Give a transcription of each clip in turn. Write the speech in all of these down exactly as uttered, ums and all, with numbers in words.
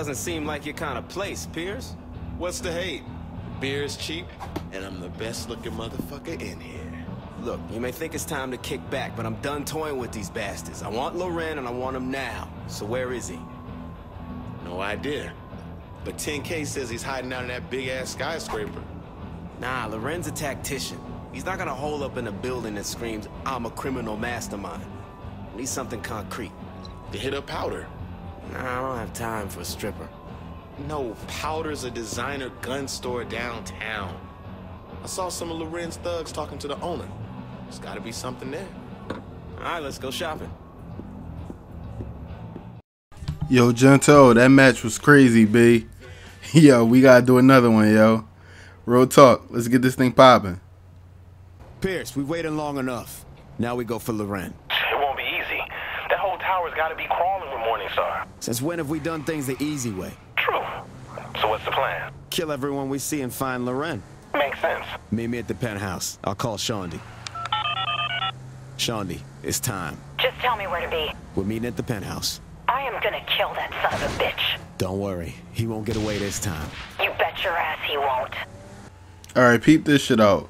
Doesn't seem like your kind of place, Pierce. What's the hate? Beer is cheap, and I'm the best-looking motherfucker in here. Look, you may think it's time to kick back, but I'm done toying with these bastards. I want Loren, and I want him now. So where is he? No idea. But ten K says he's hiding out in that big-ass skyscraper. Nah, Loren's a tactician. He's not gonna hole up in a building that screams, I'm a criminal mastermind. I need something concrete. To hit a powder. Nah, I don't have time for a stripper. No, Powder's a designer gun store downtown. I saw some of Lorenz thugs talking to the owner. There's gotta be something there. All right, let's go shopping. Yo, Gento, that match was crazy, B. Yo, we gotta do another one, yo. Real talk, let's get this thing popping. Pierce, we waited long enough. Now we go for Loren. It won't be easy. That whole tower's gotta be crawling with Morningstar. Since when have we done things the easy way? True. So what's the plan? Kill everyone we see and find Loren. Makes sense. Meet me at the penthouse. I'll call Shaundi. Shaundi, it's time. Just tell me where to be. We're meeting at the penthouse. I am gonna kill that son of a bitch. Don't worry. He won't get away this time. You bet your ass he won't. Alright, peep this shit out.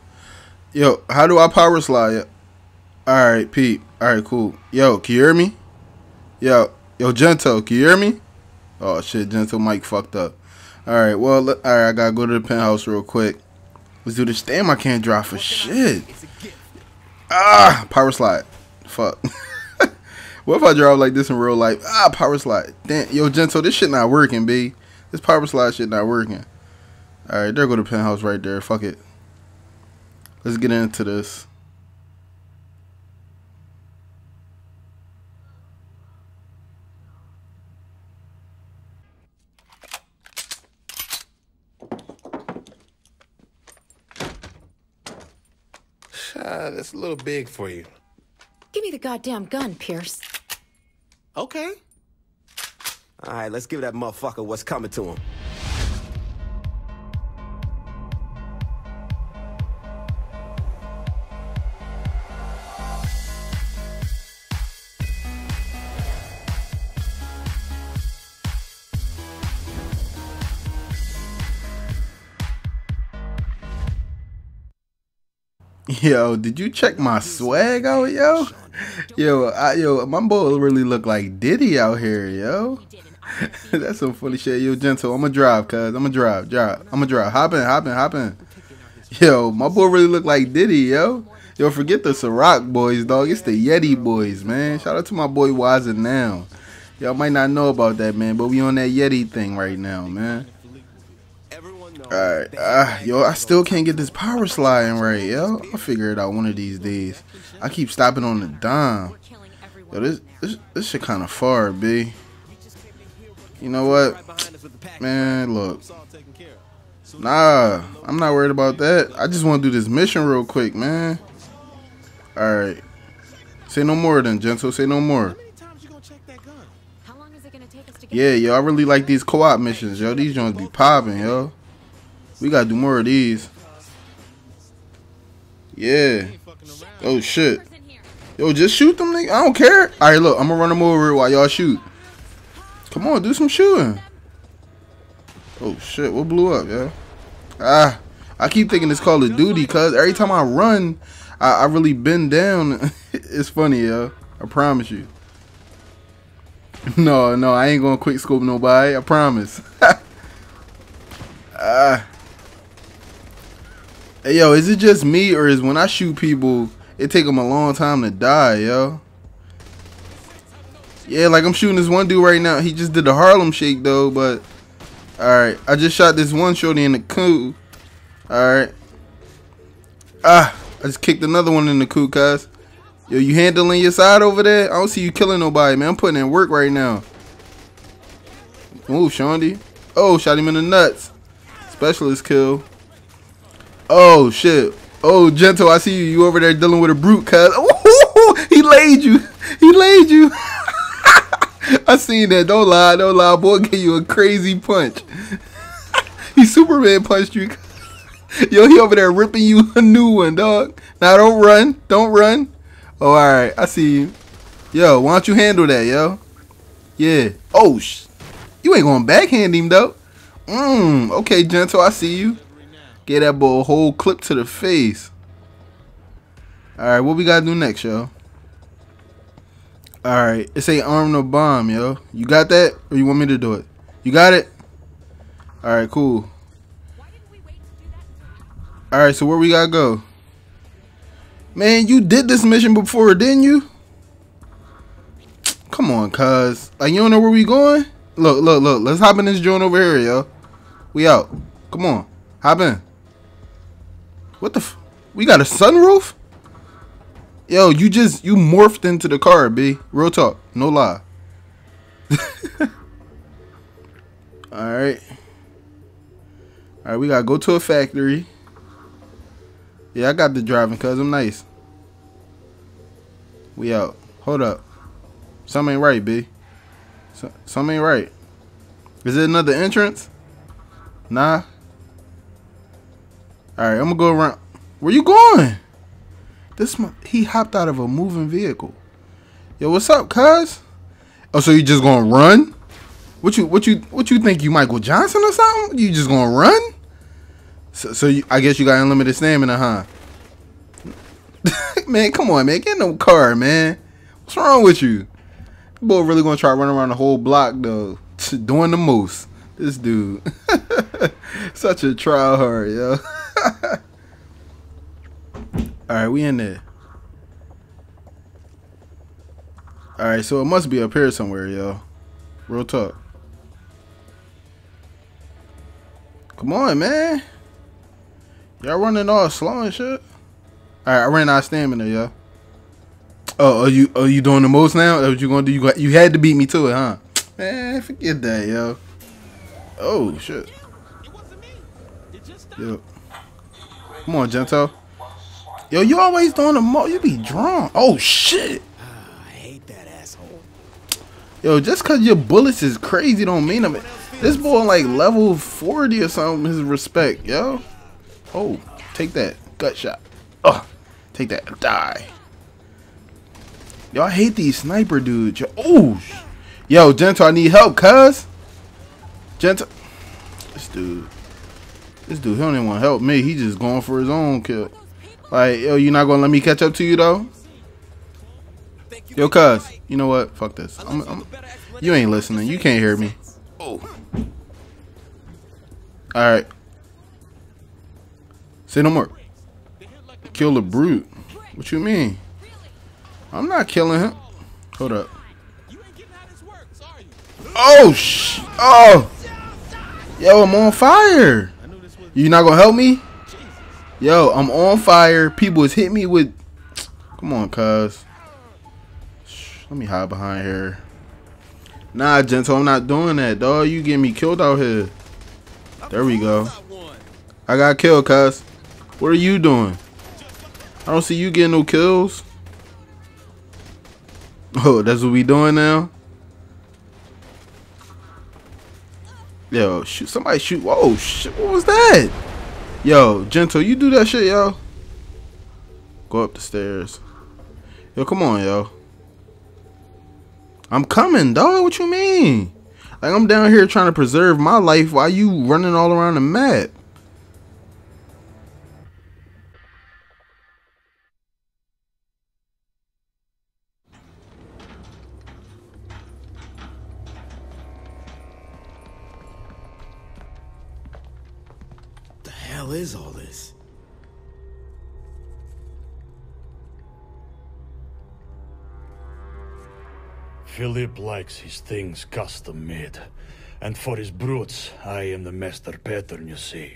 Yo, how do I power slide? Alright, peep. Alright, cool. Yo, can you hear me? Yo, yo, Gento, can you hear me? Oh shit, Gento Mike fucked up. Alright, well, all right, I gotta go to the penthouse real quick. Let's do this. Damn, I can't drive for shit. Ah, power slide. Fuck. What if I drive like this in real life? Ah, power slide. Damn, yo, Gento, this shit not working, B. This power slide shit not working. Alright, there go the penthouse right there. Fuck it. Let's get into this. Uh, that's a little big for you. Give me the goddamn gun, Pierce. Okay. All right, let's give that motherfucker what's coming to him. Yo, did you check my swag out, yo? Yo, I, yo, my boy really look like Diddy out here, yo. That's some funny shit. Yo, Gento, I'ma drive, cuz. I'ma drive, drive. I'ma drive. Hop in, hop in, hop in. Yo, my boy really look like Diddy, yo. Yo, forget the Ciroc boys, dog. It's the Yeti boys, man. Shout out to my boy Waza now. Y'all might not know about that, man, but we on that Yeti thing right now, man. Alright, uh, yo, I still can't get this power sliding right, yo. I'll figure it out one of these days. I keep stopping on the dime. Yo, this, this, this shit kind of far, B. You know what? Man, look. Nah, I'm not worried about that. I just want to do this mission real quick, man. Alright. Say no more then, Gento. Say no more. Yeah, yo, I really like these co-op missions, yo. These joints be popping, yo. We gotta do more of these. Yeah. Oh shit. Yo, just shoot them, nigga. I don't care. Alright, look, I'm gonna run them over while y'all shoot. Come on, do some shooting. Oh shit, what blew up, yo? Ah, I keep thinking it's Call of Duty, cuz every time I run, I, I really bend down. It's funny, yo. I promise you. No, no, I ain't gonna quick scope nobody. I promise. Ah. Hey, yo, is it just me, or is when I shoot people, it take them a long time to die, yo? Yeah, like I'm shooting this one dude right now. He just did the Harlem Shake, though, but... Alright, I just shot this one shorty in the coup. Alright. Ah, I just kicked another one in the coup, cuz. Yo, you handling your side over there? I don't see you killing nobody, man. I'm putting in work right now. Ooh, Shaundi. Oh, shot him in the nuts. Specialist kill. Oh shit! Oh, Gento, I see you. You over there dealing with a brute, cuz. Oh, he laid you. He laid you. I seen that. Don't lie. Don't lie. Boy, give you a crazy punch. He Superman punched you. Yo, he over there ripping you a new one, dog. Now don't run. Don't run. Oh, all right. I see you. Yo, why don't you handle that, yo? Yeah. Oh sh. You ain't gonna backhand him though. Mmm. Okay, Gento, I see you. Get that boy a whole clip to the face. Alright, what we gotta do next, yo? Alright, it's a arm no bomb, yo. You got that? Or you want me to do it? You got it? Alright, cool. Alright, so where we gotta go? Man, you did this mission before, didn't you? Come on, cuz. Like, you don't know where we going? Look, look, look. Let's hop in this joint over here, yo. We out. Come on. Hop in. What the f... We got a sunroof? Yo, you just... You morphed into the car, B. Real talk. No lie. Alright. Alright, we gotta go to a factory. Yeah, I got the driving, cuz. I'm nice. We out. Hold up. Something ain't right, B. So, something ain't right. Is it another entrance? Nah. Alright, I'm gonna go around. Where you going? This mo he hopped out of a moving vehicle. Yo, what's up, cuz? Oh, so you just gonna run? What you what you what you think, you Michael Johnson or something? You just gonna run? So, so you, I guess you got unlimited stamina, huh? Man, come on, man. Get in the car, man. What's wrong with you? Boy, really gonna try to run around the whole block though, doing the most. This dude, such a trial hard, yo. All right, we in there. All right, so it must be up here somewhere, yo. Real talk. Come on, man. Y'all running all slow and shit. All right, I ran out of stamina, yo. Oh, are you are you doing the most now? That's what you gonna do? You got, you had to beat me to it, huh? Man, forget that, yo. Oh shit. Yo, come on, Gento. Yo, you always doing the most. You be drunk. Oh shit. I hate that asshole. Yo, just cause your bullets is crazy don't mean I'm. This boy like level forty or something. His respect, yo. Oh, take that gut shot. Oh, take that. Die. Y'all hate these sniper dudes. Yo, oh, yo, Gento, I need help, cuz. Gento, this dude, this dude, he don't even want to help me. He just going for his own kill. Like, yo, you not gonna let me catch up to you though? Yo, cuz, you know what? Fuck this. I'm, I'm, you ain't listening. You can't hear me. Oh. All right. Say no more. Kill the brute. What you mean? I'm not killing him. Hold up. Oh sh! Oh, yo, I'm on fire. You not gonna help me? Yo, I'm on fire. People is hitting me with. Come on, cuz. Let me hide behind here. Nah, Gento, I'm not doing that, dog. You getting me killed out here. There we go. I got killed, cuz. What are you doing? I don't see you getting no kills. Oh, that's what we doing now? Yo, shoot, somebody shoot. Whoa, shit, what was that? Yo, Gento, you do that shit, yo. Go up the stairs. Yo, come on, yo. I'm coming, dog. What you mean? Like, I'm down here trying to preserve my life while you running all around the map. Is all this? Philippe likes his things custom made, and for his brutes, I am the master pattern, you see.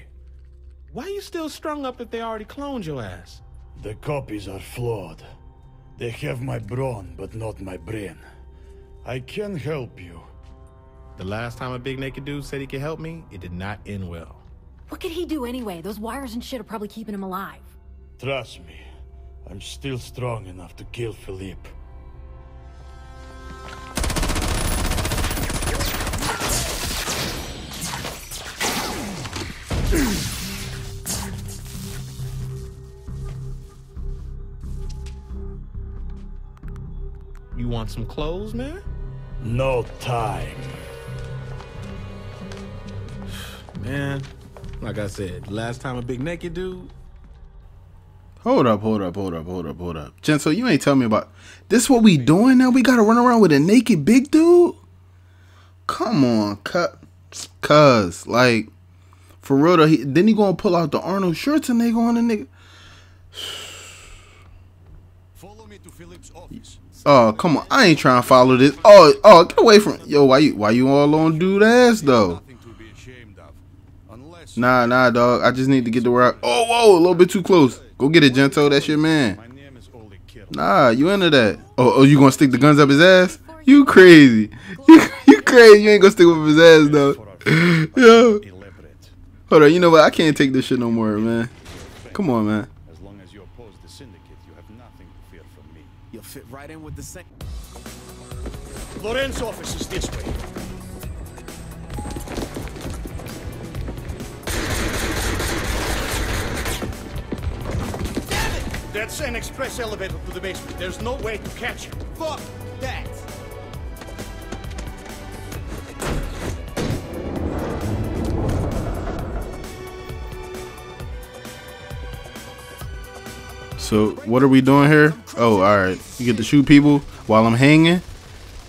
Why are you still strung up if they already cloned your ass? The copies are flawed. They have my brawn, but not my brain. I can help you. The last time a big naked dude said he could help me, it did not end well. What could he do anyway? Those wires and shit are probably keeping him alive. Trust me, I'm still strong enough to kill Philippe. You want some clothes, man? No time. man. Like I said, last time a big naked dude. Hold up, hold up, hold up, hold up, hold up. Gento, you ain't tell me about this. What we doing now? We gotta run around with a naked big dude? Come on, cut. Cuz, like, for real though, he, then he gonna pull out the Arnold Schwarzenegger on the nigga. Follow me to Philippe's office. Oh, come on, I ain't trying to follow this. Oh, oh, get away from yo. Why you, why you all on dude ass though? Nah, nah, dog. I just need to get to where I. Oh, whoa, a little bit too close. Go get it, Gento. That's your man. Nah, you into that? Oh, oh, you gonna stick the guns up his ass? You crazy? You, you crazy? You ain't gonna stick with his ass though. Yo, hold on. You know what? I can't take this shit no more, man. Come on, man. As long as you oppose the syndicate, you have nothing to fear from me. You'll fit right in with the same. Lorenz's office is this way. That's an express elevator to the basement. There's no way to catch you. Fuck that! So, what are we doing here? Oh, alright. You get to shoot people while I'm hanging?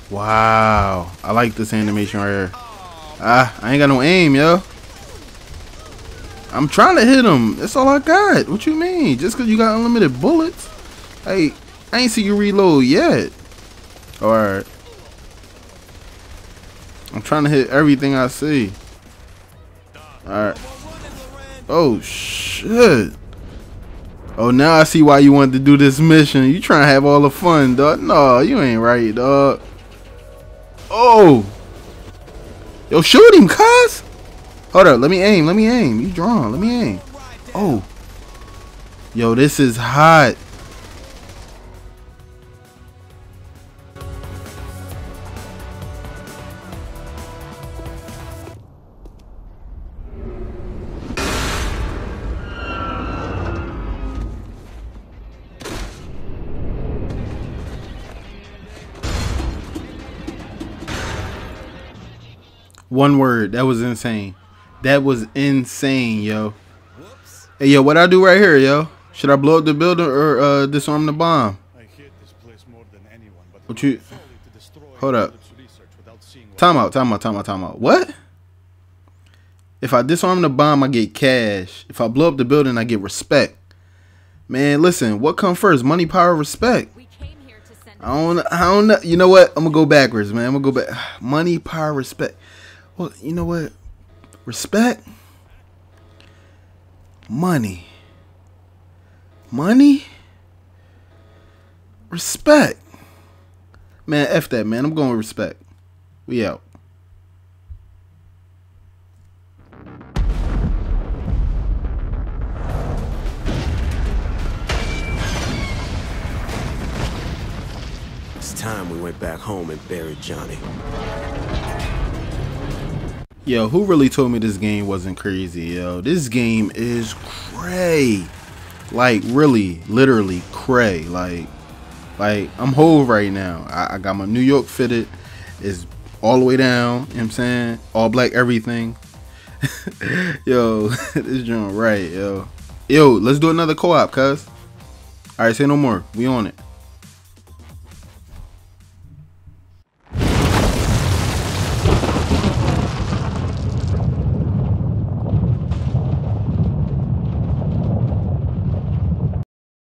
Wow. I like this animation right here. Ah, I ain't got no aim, yo. I'm trying to hit him. That's all I got. What you mean? Just because you got unlimited bullets? Hey, I ain't see you reload yet. Alright. I'm trying to hit everything I see. Alright. Oh, shit. Oh, now I see why you wanted to do this mission. You trying to have all the fun, dog. No, you ain't right, dog. Oh. Yo, shoot him, cuz. Hold up, let me aim, let me aim. You drawn, let me aim. Oh. Yo, this is hot. One word, that was insane. That was insane, yo. Whoops. Hey, yo, what I do right here, yo? Should I blow up the building or uh, disarm the bomb? I hate this place more than anyone, but what you? Hold up. Time out, time out, time out, time out. What? If I disarm the bomb, I get cash. If I blow up the building, I get respect. Man, listen, what come first? Money, power, respect. We came here to send I don't, I don't know. You know what? I'm gonna go backwards, man. I'm gonna go back. Money, power, respect. Well, you know what? Respect, money, money, respect. Man, F that, man. I'm going with respect. We out. It's time we went back home and buried Johnny. Yo, who really told me this game wasn't crazy, yo? This game is cray. Like, really, literally cray. Like, like I'm whole right now. I, I got my New York fitted. It's all the way down, you know what I'm saying? All black everything. Yo, this joint right, yo. Yo, let's do another co-op, cuz. All right, say no more. We on it.